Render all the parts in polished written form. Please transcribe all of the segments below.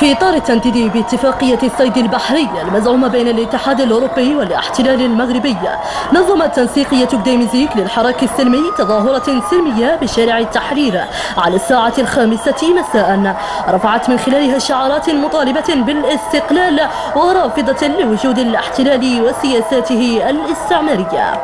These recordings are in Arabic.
في إطار التنديد باتفاقية الصيد البحري المزعومة بين الاتحاد الأوروبي والاحتلال المغربي، نظمت تنسيقية بوديمزيك للحراك السلمي تظاهرة سلمية بشارع التحرير على الساعة 5 مساء، رفعت من خلالها شعارات مطالبة بالاستقلال ورافضة لوجود الاحتلال وسياساته الاستعمارية.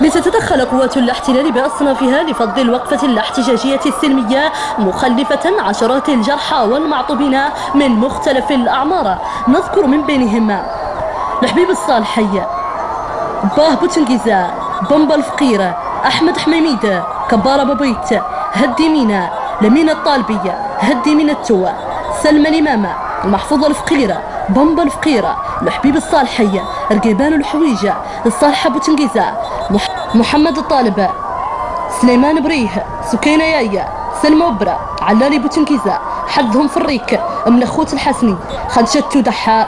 لتتدخل قوات الاحتلال بأصنافها لفض الوقفة الاحتجاجية السلمية، مخلفة عشرات الجرحى والمعطوبين من مختلف الأعمار، نذكر من بينهم الحبيب الصالحي، باه بوتنقيزة، بومبا الفقير، أحمد حميميد، كبارة بوبيت، هدي مينا، لمينا الطالبي، هدي مينا التوا، سلمى الإمامة، المحفوظ الفقيرة، بومبا الفقيرة، الحبيب الصالحي، رقيبان الحويجة، الصالحة بوتنقيزة، محمد الطالب، سليمان بريه، سكينة يايا، سلمى وبرة، علالي بوتنقيزة، حدهم فريك، ملخوت الحسني، خدشة تدحى.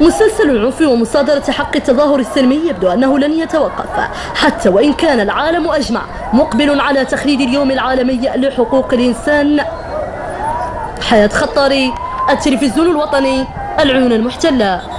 مسلسل العنف ومصادرة حق التظاهر السلمي يبدو أنه لن يتوقف، حتى وإن كان العالم أجمع مقبل على تخليد اليوم العالمي لحقوق الإنسان. حياة خطاري، التلفزيون الوطني، العيون المحتلة.